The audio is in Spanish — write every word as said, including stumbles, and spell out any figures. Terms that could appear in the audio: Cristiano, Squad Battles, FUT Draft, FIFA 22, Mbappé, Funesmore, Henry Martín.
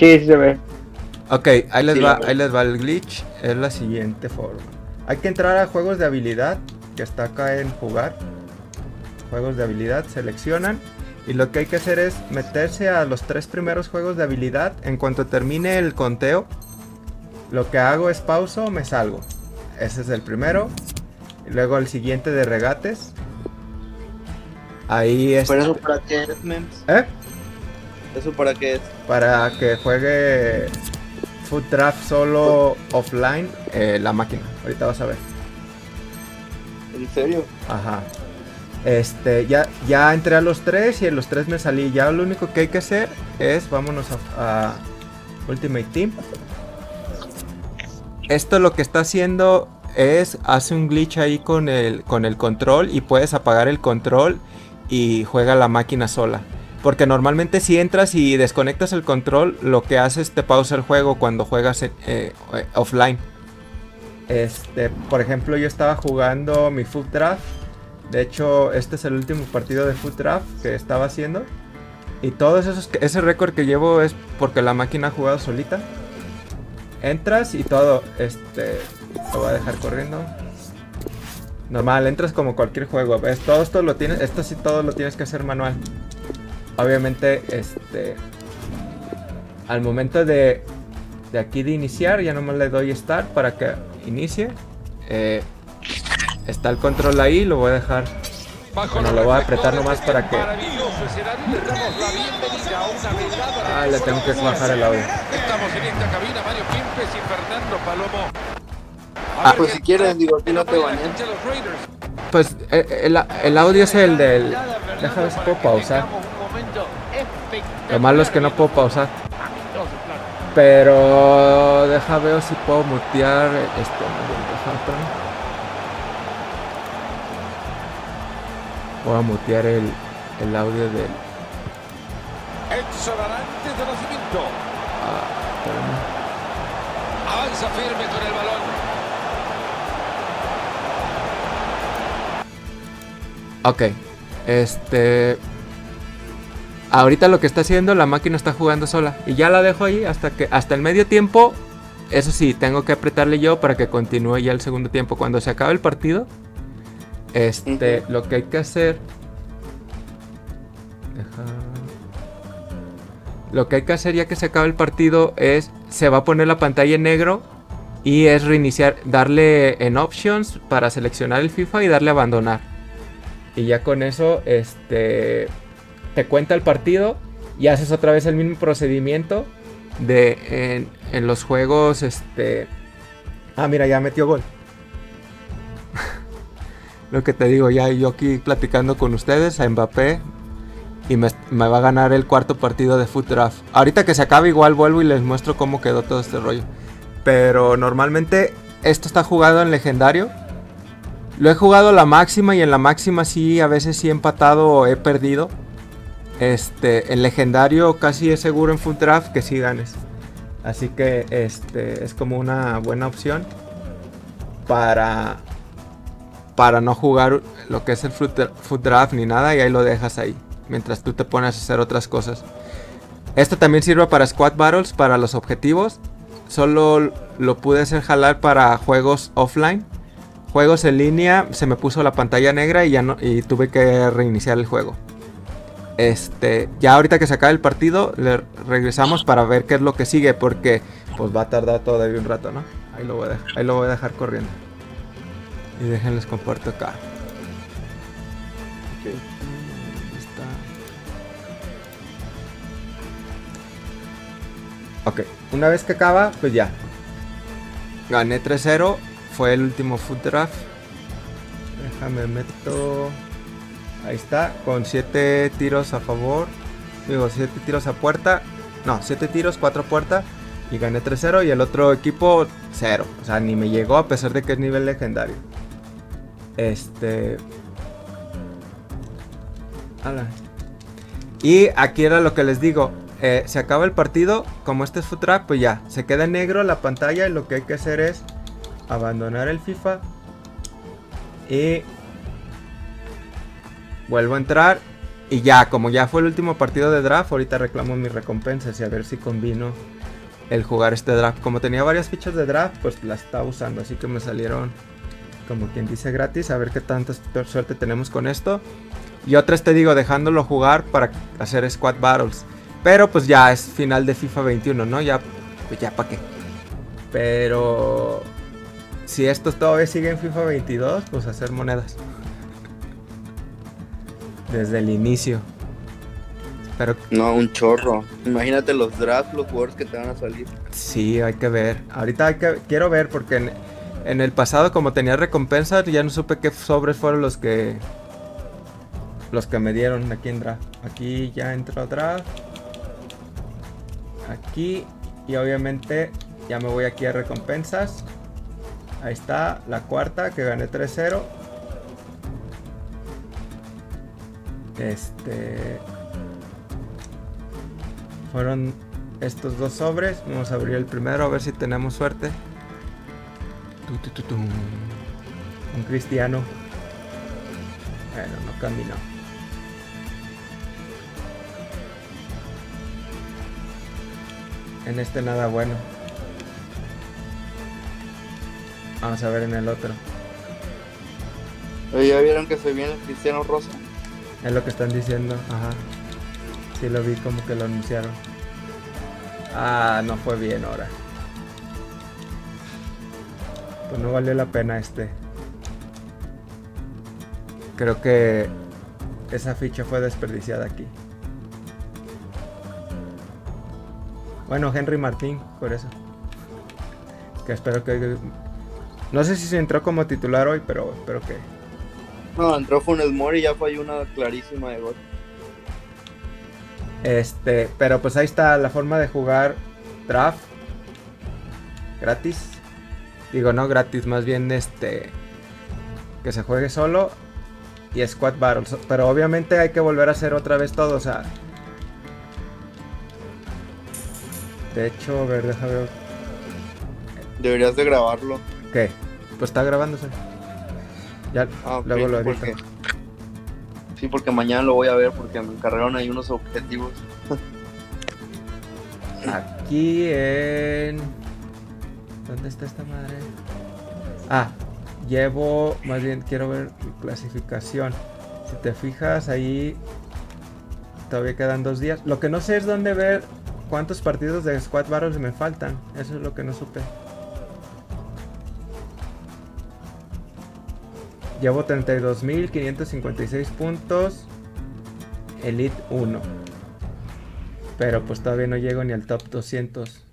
Sí, sí se ve. Ok, ahí les, sí, va, ahí les va el glitch. Es la siguiente forma. Hay que entrar a juegos de habilidad, que está acá en jugar. Juegos de habilidad, seleccionan. Y lo que hay que hacer es meterse a los tres primeros juegos de habilidad. En cuanto termine el conteo, lo que hago es pauso, me salgo. Ese es el primero. Y luego el siguiente de regates. Ahí es. ¿Pero eso para qué es, Mems? ¿Eh? ¿Eso para qué es? Para que juegue F U T Draft solo offline, eh, la máquina. Ahorita vas a ver. ¿En serio? Ajá. Este, ya, ya entré a los tres y en los tres me salí. Ya lo único que hay que hacer es, vámonos a, a Ultimate Team. Esto lo que está haciendo es, hace un glitch ahí con el, con el control y puedes apagar el control y juega la máquina sola. Porque normalmente si entras y desconectas el control, lo que hace es te pausa el juego cuando juegas eh, offline. Este, por ejemplo, yo estaba jugando mi F U T Draft. De hecho, este es el último partido de F U T Draft que estaba haciendo. Y todo esos, ese récord que llevo es porque la máquina ha jugado solita. Entras y todo, este, lo voy a dejar corriendo. Normal, entras como cualquier juego. ¿Ves? Todo esto lo tienes, esto sí todo lo tienes que hacer manual. Obviamente, este, al momento de, de aquí de iniciar, ya nomás le doy Start para que inicie. Eh... Está el control ahí, lo voy a dejar. Bueno, lo voy a apretar nomás para que. Ah, le tengo que bajar el audio. Ah, pues si quieren, digo, aquí no te bañan. Pues eh, el, el audio es el del. Déjame ver si puedo pausar. Lo malo es que no puedo pausar. Pero deja ver si puedo mutear esto. Voy a mutear el, el audio del. Exolarante de nacimiento. Ah, avanza firme con el balón. Ok. Este. Ahorita lo que está haciendo, la máquina está jugando sola. Y ya la dejo ahí hasta que. Hasta el medio tiempo. Eso sí, tengo que apretarle yo para que continúe ya el segundo tiempo. Cuando se acabe el partido. Este, uh-huh. Lo que hay que hacer. Deja. Lo que hay que hacer ya que se acaba el partido es. Se va a poner la pantalla en negro. Y es reiniciar. Darle en Options para seleccionar el FIFA y darle a abandonar. Y ya con eso, este. Te cuenta el partido. Y haces otra vez el mismo procedimiento. De. En, en los juegos, este. Ah, mira, ya metió gol. Lo que te digo, ya yo aquí platicando con ustedes a Mbappé y me, me va a ganar el cuarto partido de F U T Draft. Ahorita que se acabe igual vuelvo y les muestro cómo quedó todo este rollo. Pero normalmente esto está jugado en legendario. Lo he jugado a la máxima y en la máxima sí, a veces sí he empatado o he perdido. Este, en legendario casi es seguro en F U T Draft que sí ganes. Así que este es como una buena opción para... para no jugar lo que es el F U T Draft ni nada, y ahí lo dejas ahí mientras tú te pones a hacer otras cosas. Esto también sirve para Squad Battles, para los objetivos. Solo lo pude hacer jalar para juegos offline. Juegos en línea se me puso la pantalla negra y ya no, y tuve que reiniciar el juego. Este, ya ahorita que se acabe el partido le regresamos para ver qué es lo que sigue, porque pues va a tardar todavía un rato, ¿no? Ahí lo voy a dejar, ahí lo voy a dejar corriendo. Y déjenlos comparto acá. Okay. Está. Ok, una vez que acaba, pues ya. Gané tres cero. Fue el último F U T Draft. Déjame meto. Ahí está. Con siete tiros a favor. Digo, siete tiros a puerta. No, siete tiros, cuatro a puerta. Y gané tres cero. Y el otro equipo cero. O sea, ni me llegó a pesar de que es nivel legendario. Este. Ala. Y aquí era lo que les digo. Eh, se acaba el partido. Como este es F U T Draft, pues ya. Se queda en negro la pantalla. Y lo que hay que hacer es abandonar el FIFA. Y. Vuelvo a entrar. Y ya, como ya fue el último partido de draft, ahorita reclamo mis recompensas y a ver si combino el jugar este draft. Como tenía varias fichas de draft, pues las estaba usando, así que me salieron, como quien dice, gratis. A ver qué tanta suerte tenemos con esto. Y otras, te digo, dejándolo jugar para hacer Squad Battles. Pero pues ya es final de FIFA veintiuno, ¿no? Ya, pues ya para qué. Pero si estos todavía siguen FIFA veintidós, pues hacer monedas desde el inicio. Pero... no, un chorro. Imagínate los drafts, los jugadores que te van a salir. Sí, hay que ver. Ahorita hay que... quiero ver porque en, en el pasado, como tenía recompensas, ya no supe qué sobres fueron los que los que me dieron aquí en draft. Aquí ya entró draft. Aquí. Y obviamente ya me voy aquí a recompensas. Ahí está la cuarta que gané tres cero. Este... fueron estos dos sobres. Vamos a abrir el primero a ver si tenemos suerte. Un Cristiano. Bueno, no caminó. En este nada bueno. Vamos a ver en el otro. ¿Ya vieron que se viene el Cristiano rosa? Es lo que están diciendo, ajá. Sí lo vi, como que lo anunciaron. Ah, no fue bien ahora. Pues no valió la pena este. Creo que esa ficha fue desperdiciada aquí. Bueno, Henry Martín, por eso. Que espero que... no sé si se entró como titular hoy, pero espero que... no, entró Funesmore y ya falló una clarísima de gol. Este, pero pues ahí está la forma de jugar draft gratis. Digo, no gratis, más bien este que se juegue solo y Squad Battles. Pero obviamente hay que volver a hacer otra vez todo, o sea. De hecho, a ver, déjame ver. Deberías de grabarlo. ¿Qué? Pues está grabándose. Ya, ah, okay, luego lo edito. Porque... sí, porque mañana lo voy a ver porque me encargaron ahí unos objetivos. Aquí en... ¿dónde está esta madre? Ah, llevo... más bien quiero ver mi clasificación. Si te fijas ahí... todavía quedan dos días. Lo que no sé es dónde ver cuántos partidos de Squad Battles me faltan. Eso es lo que no supe. Llevo treinta y dos mil quinientos cincuenta y seis puntos, Elite uno, pero pues todavía no llego ni al top doscientos.